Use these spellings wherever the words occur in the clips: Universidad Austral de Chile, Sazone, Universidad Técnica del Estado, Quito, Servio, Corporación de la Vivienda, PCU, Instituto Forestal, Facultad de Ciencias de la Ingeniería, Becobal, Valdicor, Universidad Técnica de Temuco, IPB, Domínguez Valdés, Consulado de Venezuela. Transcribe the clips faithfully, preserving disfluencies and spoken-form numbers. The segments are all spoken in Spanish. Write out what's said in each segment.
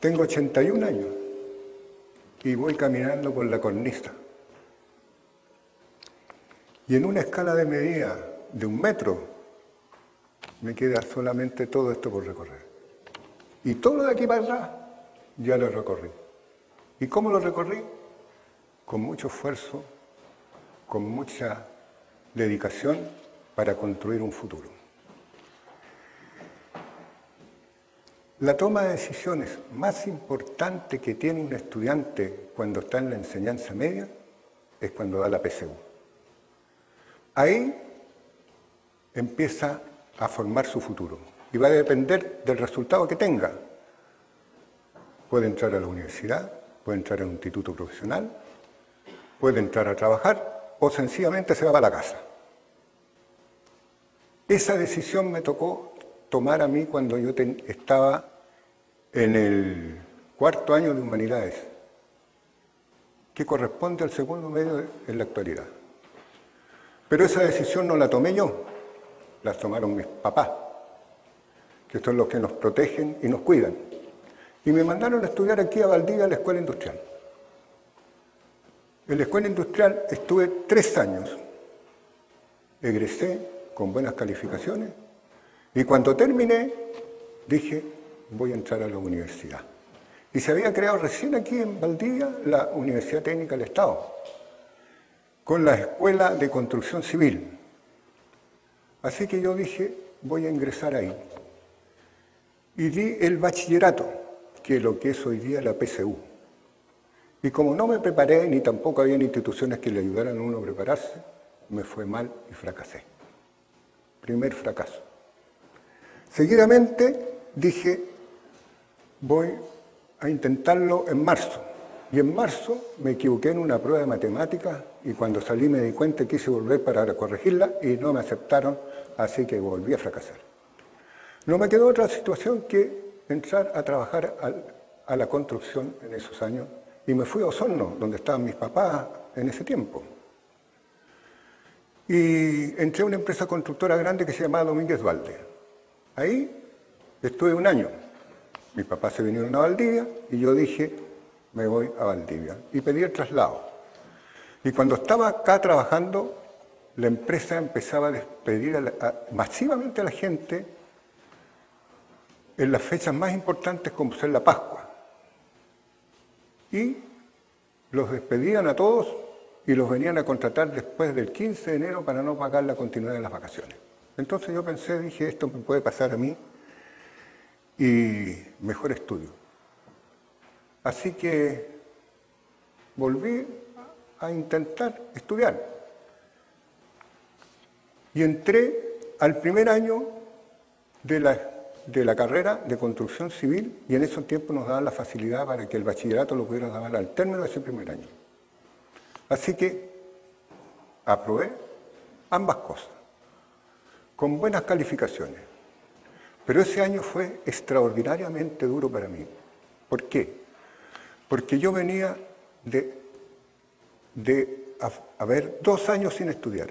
Tengo ochenta y un años y voy caminando por la cornisa. Y en una escala de medida de un metro, me queda solamente todo esto por recorrer. Y todo lo de aquí para atrás ya lo recorrí. ¿Y cómo lo recorrí? Con mucho esfuerzo, con mucha dedicación para construir un futuro. La toma de decisiones más importante que tiene un estudiante cuando está en la enseñanza media es cuando da la P C U. Ahí empieza a formar su futuro y va a depender del resultado que tenga. Puede entrar a la universidad, puede entrar a un instituto profesional, puede entrar a trabajar o sencillamente se va para la casa. Esa decisión me tocó tomar a mí cuando yo ten, estaba en el cuarto año de Humanidades, que corresponde al segundo medio de, en la actualidad. Pero esa decisión no la tomé yo, la tomaron mis papás, que son los que nos protegen y nos cuidan. Y me mandaron a estudiar aquí a Valdivia, a la Escuela Industrial. En la Escuela Industrial estuve tres años, egresé con buenas calificaciones, y cuando terminé, dije, voy a entrar a la universidad. Y se había creado recién aquí en Valdivia la Universidad Técnica del Estado, con la Escuela de Construcción Civil. Así que yo dije, voy a ingresar ahí. Y di el bachillerato, que es lo que es hoy día la P C U. Y como no me preparé, ni tampoco había instituciones que le ayudaran a uno a prepararse, me fue mal y fracasé. Primer fracaso. Seguidamente dije, voy a intentarlo en marzo. Y en marzo me equivoqué en una prueba de matemáticas y cuando salí me di cuenta que quise volver para corregirla y no me aceptaron, así que volví a fracasar. No me quedó otra situación que entrar a trabajar a la construcción en esos años y me fui a Osorno, donde estaban mis papás en ese tiempo. Y entré a una empresa constructora grande que se llamaba Domínguez Valdés. Ahí estuve un año. Mis papás se vinieron a Valdivia y yo dije, me voy a Valdivia. Y pedí el traslado. Y cuando estaba acá trabajando, la empresa empezaba a despedir a la, a, masivamente a la gente en las fechas más importantes como ser la Pascua. Y los despedían a todos y los venían a contratar después del quince de enero para no pagar la continuidad de las vacaciones. Entonces yo pensé, dije, esto me puede pasar a mí y mejor estudio. Así que volví a intentar estudiar. Y entré al primer año de la, de la carrera de construcción civil y en esos tiempos nos daban la facilidad para que el bachillerato lo pudiera dar al término de ese primer año. Así que aprobé ambas cosas, con buenas calificaciones. Pero ese año fue extraordinariamente duro para mí. ¿Por qué? Porque yo venía de, de haber dos años sin estudiar.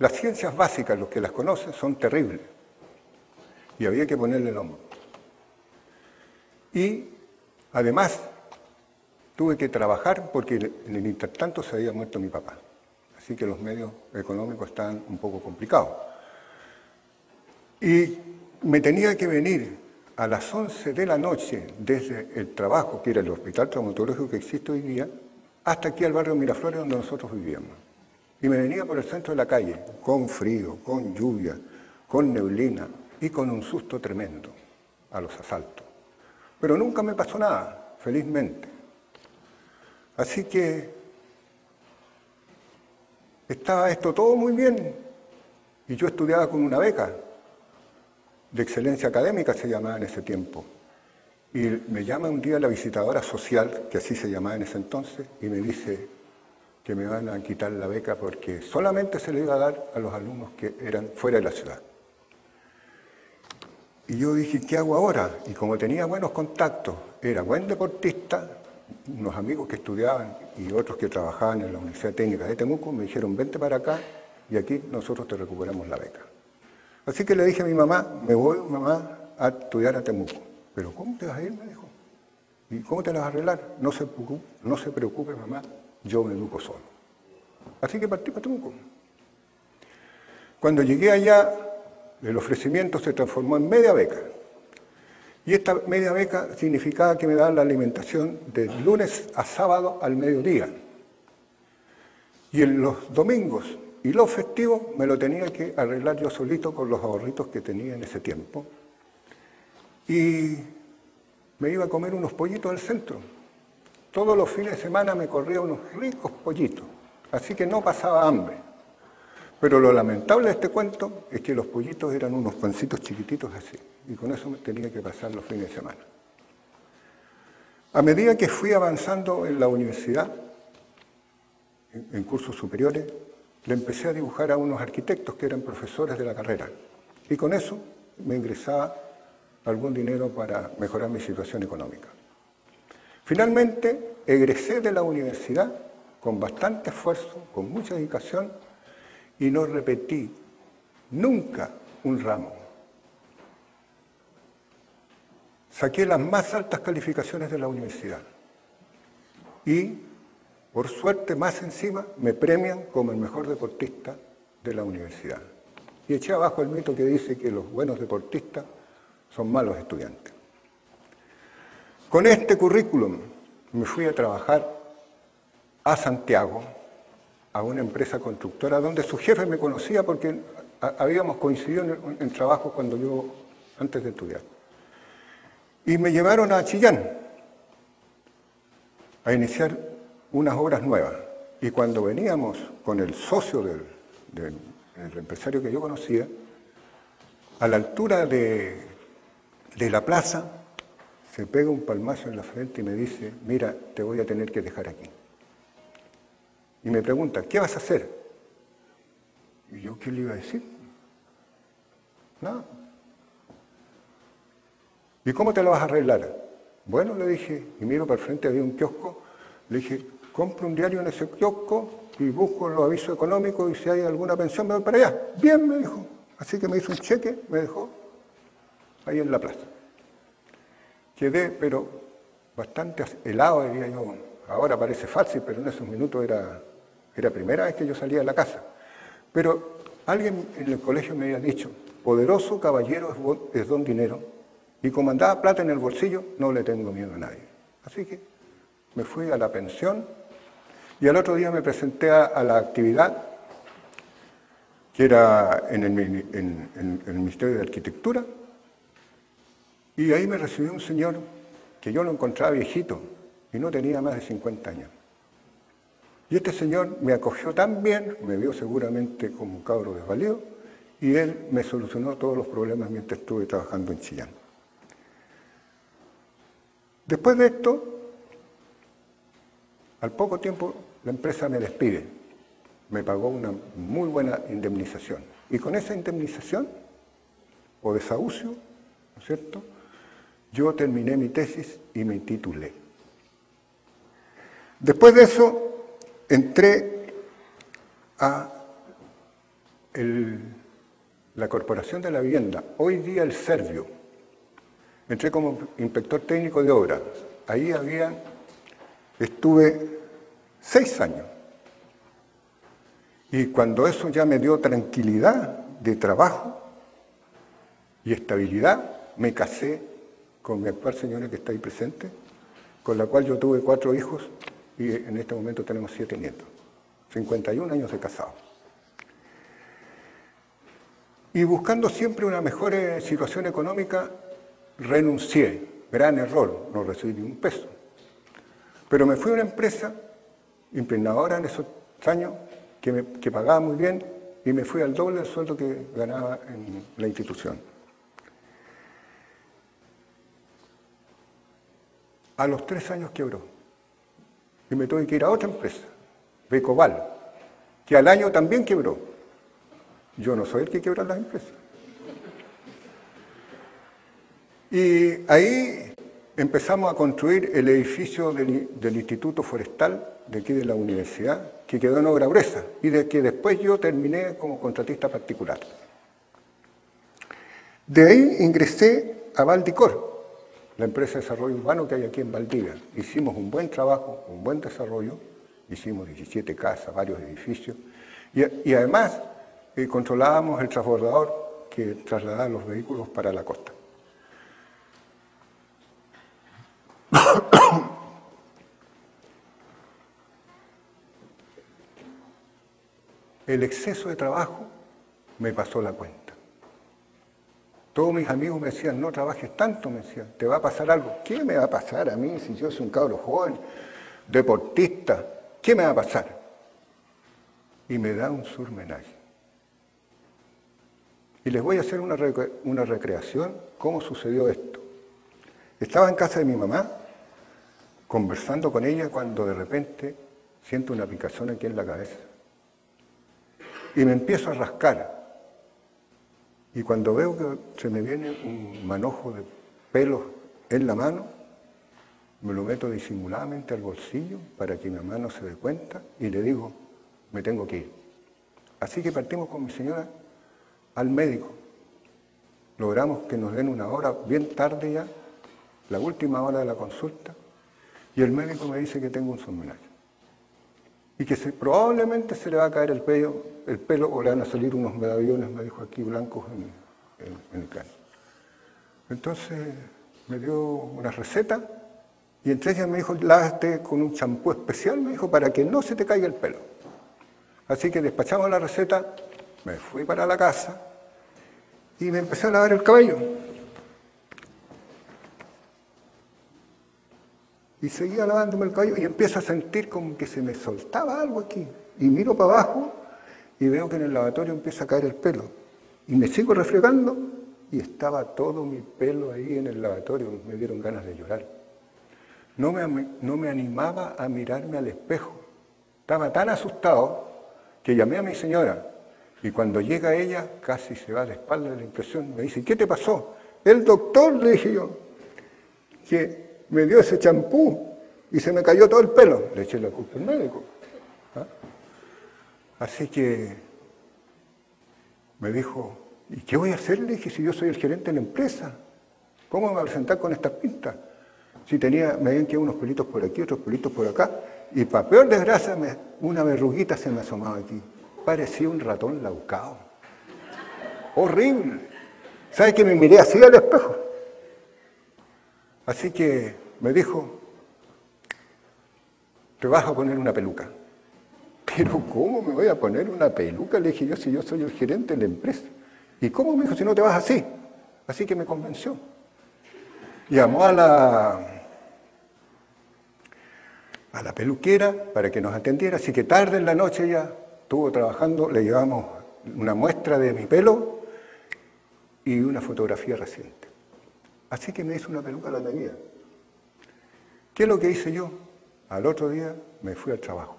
Las ciencias básicas, los que las conocen, son terribles. Y había que ponerle el hombro. Y además tuve que trabajar porque en el intertanto se había muerto mi papá. Así que los medios económicos estaban un poco complicados. Y me tenía que venir a las once de la noche desde el trabajo, que era el hospital traumatológico que existe hoy día, hasta aquí al barrio Miraflores, donde nosotros vivíamos. Y me venía por el centro de la calle, con frío, con lluvia, con neblina y con un susto tremendo a los asaltos. Pero nunca me pasó nada, felizmente. Así que estaba esto todo muy bien y yo estudiaba con una beca de excelencia académica se llamaba en ese tiempo. Y me llama un día la visitadora social, que así se llamaba en ese entonces, y me dice que me van a quitar la beca porque solamente se le iba a dar a los alumnos que eran fuera de la ciudad. Y yo dije, ¿qué hago ahora? Y como tenía buenos contactos, era buen deportista, unos amigos que estudiaban y otros que trabajaban en la Universidad Técnica de Temuco, me dijeron, vente para acá y aquí nosotros te recuperamos la beca. Así que le dije a mi mamá, me voy, mamá, a estudiar a Temuco. ¿Pero cómo te vas a ir? Me dijo. ¿Y cómo te las vas a arreglar? No se, no se preocupe, mamá, yo me educo solo. Así que partí para Temuco. Cuando llegué allá, el ofrecimiento se transformó en media beca. Y esta media beca significaba que me daban la alimentación de lunes a sábado al mediodía. Y en los domingos y los festivos me lo tenía que arreglar yo solito con los ahorritos que tenía en ese tiempo. Y me iba a comer unos pollitos al centro. Todos los fines de semana me corría unos ricos pollitos. Así que no pasaba hambre. Pero lo lamentable de este cuento es que los pollitos eran unos pancitos chiquititos así. Y con eso me tenía que pasar los fines de semana. A medida que fui avanzando en la universidad, en cursos superiores, le empecé a dibujar a unos arquitectos que eran profesores de la carrera. Y con eso me ingresaba algún dinero para mejorar mi situación económica. Finalmente, egresé de la universidad con bastante esfuerzo, con mucha dedicación, y no repetí nunca un ramo. Saqué las más altas calificaciones de la universidad. Y, por suerte, más encima, me premian como el mejor deportista de la universidad. Y eché abajo el mito que dice que los buenos deportistas son malos estudiantes. Con este currículum me fui a trabajar a Santiago, a una empresa constructora, donde su jefe me conocía porque habíamos coincidido en, en trabajo cuando yo, antes de estudiar. Y me llevaron a Chillán a iniciar unas obras nuevas. Y cuando veníamos con el socio del, del, del empresario que yo conocía, a la altura de... de la plaza, se pega un palmazo en la frente y me dice, mira, te voy a tener que dejar aquí. Y me pregunta, ¿qué vas a hacer? Y yo, ¿qué le iba a decir? Nada. ¿Y cómo te lo vas a arreglar? Bueno, le dije, y miro para el frente, había un kiosco, le dije, compro un diario en ese kiosco y busco los avisos económicos y si hay alguna pensión me voy para allá. Bien, me dijo. Así que me hizo un cheque, me dejó ahí en la plaza. Quedé, pero bastante helado, diría yo. Ahora parece fácil, pero en esos minutos era, era primera vez que yo salía de la casa. Pero alguien en el colegio me había dicho, poderoso caballero es don dinero, y como andaba plata en el bolsillo, no le tengo miedo a nadie. Así que me fui a la pensión, y al otro día me presenté a, a la actividad, que era en el, en, en, en el Ministerio de Arquitectura, y ahí me recibió un señor que yo lo encontraba viejito y no tenía más de cincuenta años. Y este señor me acogió tan bien, me vio seguramente como un cabro desvalido, y él me solucionó todos los problemas mientras estuve trabajando en Chillán. Después de esto, al poco tiempo, la empresa me despide. Me pagó una muy buena indemnización. Y con esa indemnización, o desahucio, ¿no es cierto?, yo terminé mi tesis y me titulé. Después de eso, entré a el, la Corporación de la Vivienda, hoy día el Servio. Entré como inspector técnico de obra. Ahí había, estuve seis años. Y cuando eso ya me dio tranquilidad de trabajo y estabilidad, me casé con mi actual señora que está ahí presente, con la cual yo tuve cuatro hijos y en este momento tenemos siete nietos. cincuenta y un años de casado. Y buscando siempre una mejor situación económica, renuncié. Gran error, no recibí un peso. Pero me fui a una empresa impregnadora en esos años que, me, que pagaba muy bien y me fui al doble del sueldo que ganaba en la institución. A los tres años quebró y me tuve que ir a otra empresa, Becobal, que al año también quebró. Yo no soy el que quiebra las empresas. Y ahí empezamos a construir el edificio del, del Instituto Forestal de aquí de la universidad, que quedó en obra gruesa y de que después yo terminé como contratista particular. De ahí ingresé a Valdicor. la empresa de desarrollo urbano que hay aquí en Valdivia. Hicimos un buen trabajo, un buen desarrollo, hicimos diecisiete casas, varios edificios, y, y además eh, controlábamos el transbordador que trasladaba los vehículos para la costa. El exceso de trabajo me pasó la cuenta. Todos mis amigos me decían, no trabajes tanto, me decían, te va a pasar algo. ¿Qué me va a pasar a mí si yo soy un cabro joven, deportista? ¿Qué me va a pasar? Y me da un surmenaje. Y les voy a hacer una, rec una recreación, cómo sucedió esto. Estaba en casa de mi mamá, conversando con ella, cuando de repente siento una picazón aquí en la cabeza. Y me empiezo a rascar. Y cuando veo que se me viene un manojo de pelos en la mano, me lo meto disimuladamente al bolsillo para que mi mamá no se dé cuenta y le digo, me tengo que ir. Así que partimos con mi señora al médico. Logramos que nos den una hora, bien tarde ya, la última hora de la consulta, y el médico me dice que tengo un surmenaje. Y que se, probablemente se le va a caer el pelo, el pelo o le van a salir unos medallones, me dijo aquí, blancos en, en, en el cráneo. Entonces me dio una receta y entre ellas me dijo, lávate con un champú especial, me dijo, para que no se te caiga el pelo. Así que despachamos la receta, me fui para la casa y me empecé a lavar el cabello. Y seguía lavándome el cabello y empiezo a sentir como que se me soltaba algo aquí. Y miro para abajo y veo que en el lavatorio empieza a caer el pelo. Y me sigo refregando y estaba todo mi pelo ahí en el lavatorio. Me dieron ganas de llorar. No me, no me animaba a mirarme al espejo. Estaba tan asustado que llamé a mi señora. Y cuando llega ella, casi se va de espalda de la impresión. Me dice, ¿qué te pasó? El doctor, le dije yo, que me dio ese champú y se me cayó todo el pelo. Le eché la culpa al médico. ¿Ah? Así que me dijo, ¿y qué voy a hacer? Le dije, si yo soy el gerente de la empresa, ¿cómo me voy a presentar con estas pintas? Si tenía, me habían quedado unos pelitos por aquí, otros pelitos por acá, y para peor desgracia, me, una verruguita se me asomaba aquí. Parecía un ratón laucao. Horrible. ¿Sabes que me miré así al espejo? Así que me dijo, te vas a poner una peluca. Pero ¿cómo me voy a poner una peluca? Le dije yo, si yo soy el gerente de la empresa. ¿Y cómo? Me dijo, si no te vas así. Así que me convenció. Llamó a la, a la peluquera para que nos atendiera. Así que tarde en la noche ya estuvo trabajando, le llevamos una muestra de mi pelo y una fotografía reciente. Así que me hice una peluca, la tenía. ¿Qué es lo que hice yo? Al otro día me fui al trabajo,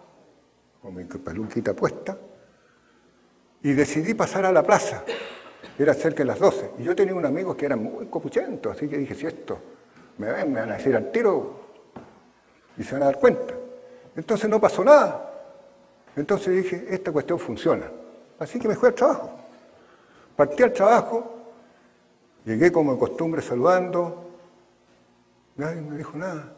con mi peluquita puesta, y decidí pasar a la plaza. Era cerca de las doce. Y yo tenía unos amigos que eran muy copuchentos, así que dije, si esto me ven, me van a decir al tiro, y se van a dar cuenta. Entonces no pasó nada. Entonces dije, esta cuestión funciona. Así que me fui al trabajo. Partí al trabajo. Llegué como de costumbre saludando, nadie me dijo nada,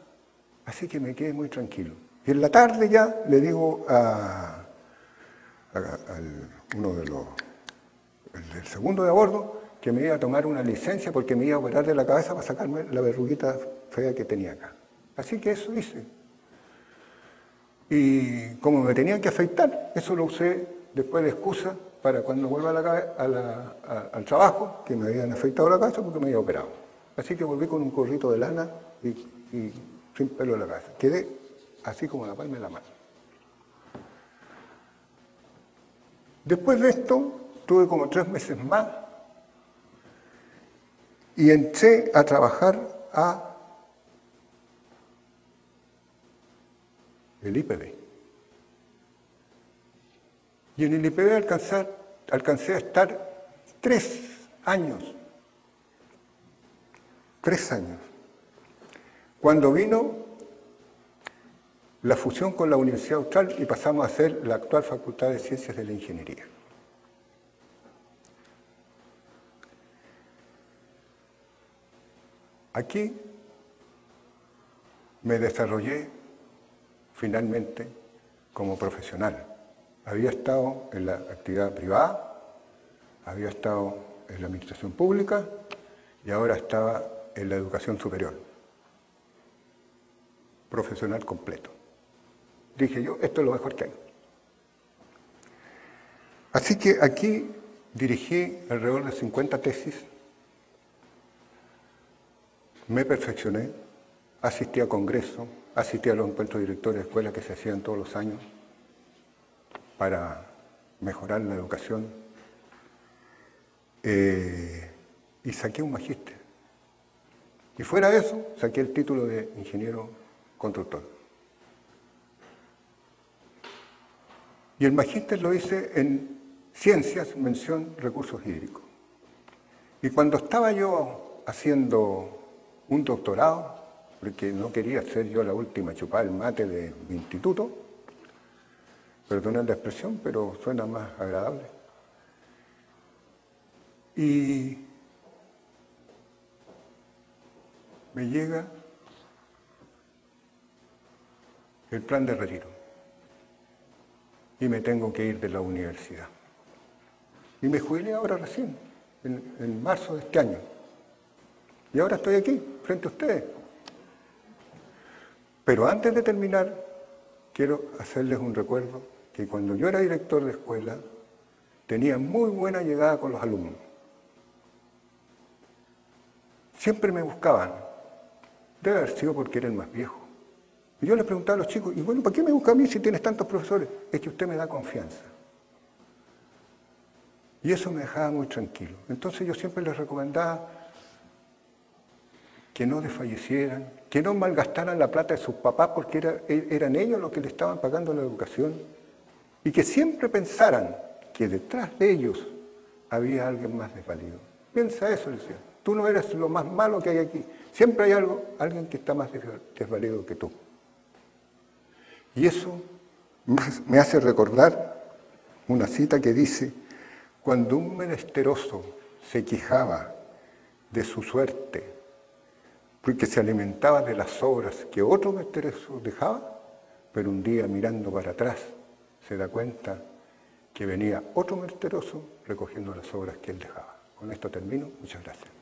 así que me quedé muy tranquilo. Y en la tarde ya le digo a, a, a el, uno de los, el, el segundo de a bordo, que me iba a tomar una licencia porque me iba a operar de la cabeza para sacarme la verruguita fea que tenía acá. Así que eso hice. Y como me tenían que afeitar, eso lo usé después de excusa, para cuando vuelva a la, a la, a, al trabajo, que me habían afeitado la cabeza porque me había operado. Así que volví con un gorrito de lana y, y sin pelo en la cabeza. Quedé así como la palma de la mano. Después de esto, tuve como tres meses más y entré a trabajar a el I P B. Y en el I P B alcanzar, alcancé a estar tres años. Tres años. Cuando vino la fusión con la Universidad Austral y pasamos a ser la actual Facultad de Ciencias de la Ingeniería. Aquí me desarrollé finalmente como profesional. Había estado en la actividad privada, había estado en la administración pública y ahora estaba en la educación superior. Profesional completo. Dije yo, esto es lo mejor que hay. Así que aquí dirigí alrededor de cincuenta tesis, me perfeccioné, asistí a congresos, asistí a los encuentros de directores de escuelas que se hacían todos los años para mejorar la educación, eh, y saqué un magíster. Y fuera de eso, saqué el título de ingeniero constructor. Y el magíster lo hice en Ciencias, mención recursos hídricos. Y cuando estaba yo haciendo un doctorado, porque no quería ser yo la última chupada el mate de mi instituto, perdonen la expresión, pero suena más agradable. Y me llega el plan de retiro. Y me tengo que ir de la universidad. Y me jubilé ahora recién, en, en marzo de este año. Y ahora estoy aquí, frente a ustedes. Pero antes de terminar, quiero hacerles un recuerdo que cuando yo era director de escuela, tenía muy buena llegada con los alumnos. Siempre me buscaban. Debe haber sido porque era el más viejo. Y yo les preguntaba a los chicos, y bueno, ¿para qué me busca a mí si tienes tantos profesores? Es que usted me da confianza. Y eso me dejaba muy tranquilo. Entonces yo siempre les recomendaba que no desfallecieran, que no malgastaran la plata de sus papás porque era, eran ellos los que le estaban pagando la educación, y que siempre pensaran que detrás de ellos había alguien más desvalido. Piensa eso, les decía. Tú no eres lo más malo que hay aquí. Siempre hay algo, alguien que está más desvalido que tú. Y eso me hace recordar una cita que dice, cuando un menesteroso se quejaba de su suerte porque se alimentaba de las obras que otro menesteroso dejaba, pero un día mirando para atrás se da cuenta que venía otro menesteroso recogiendo las obras que él dejaba. Con esto termino. Muchas gracias.